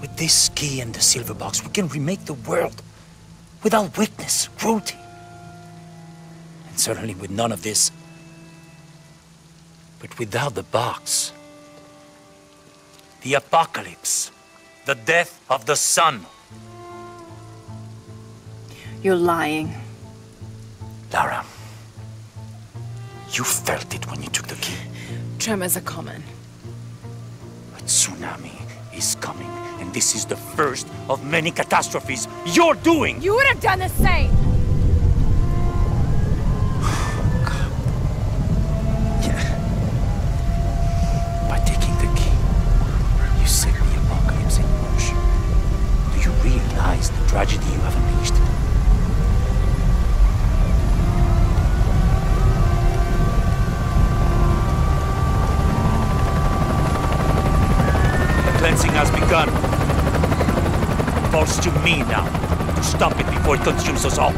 With this key and the silver box, we can remake the world without weakness, cruelty. And certainly with none of this. But without the box, the apocalypse, the death of the sun. You're lying. Lara, you felt it when you took the key. Tremors are common. A tsunami is coming, and this is the first of many catastrophes you're doing! You would have done the same! Falls to me now to stop it before it consumes us all.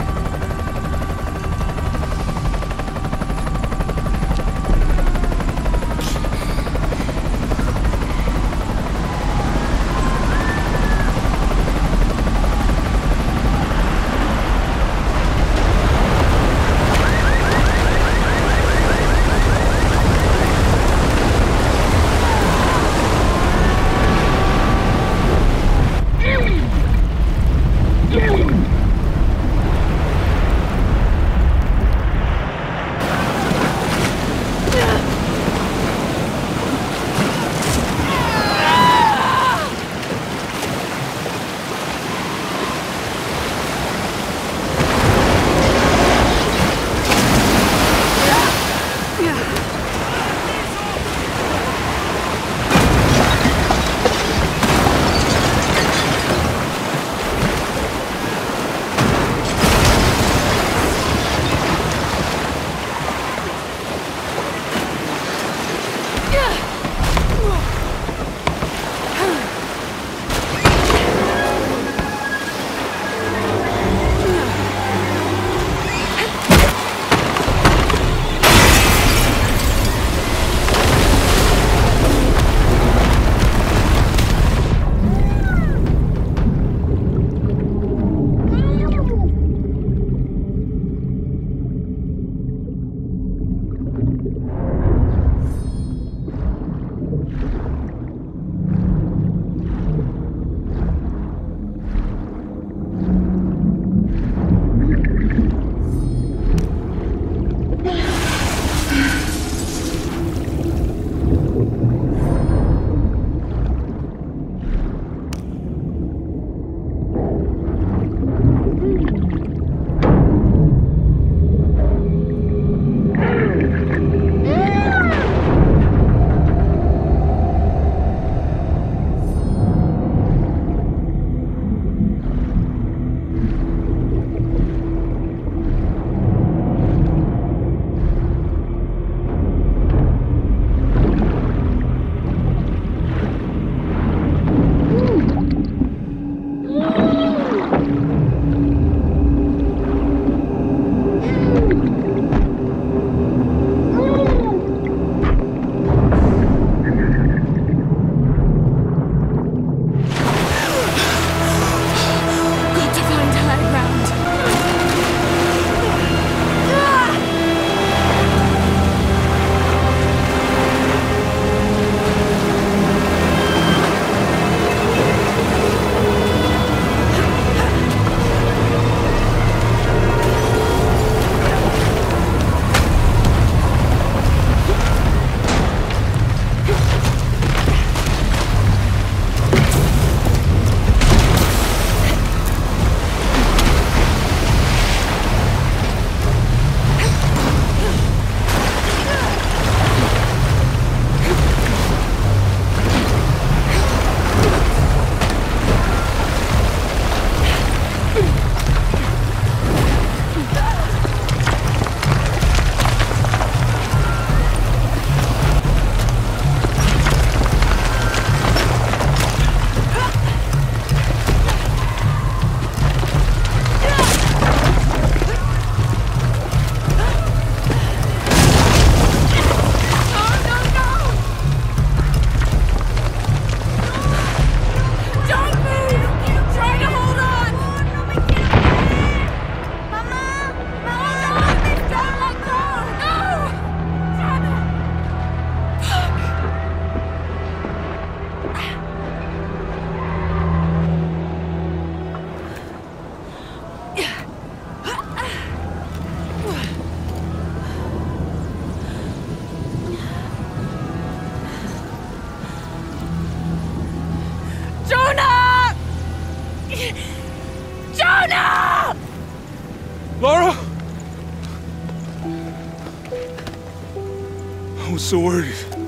Lara! I was so worried.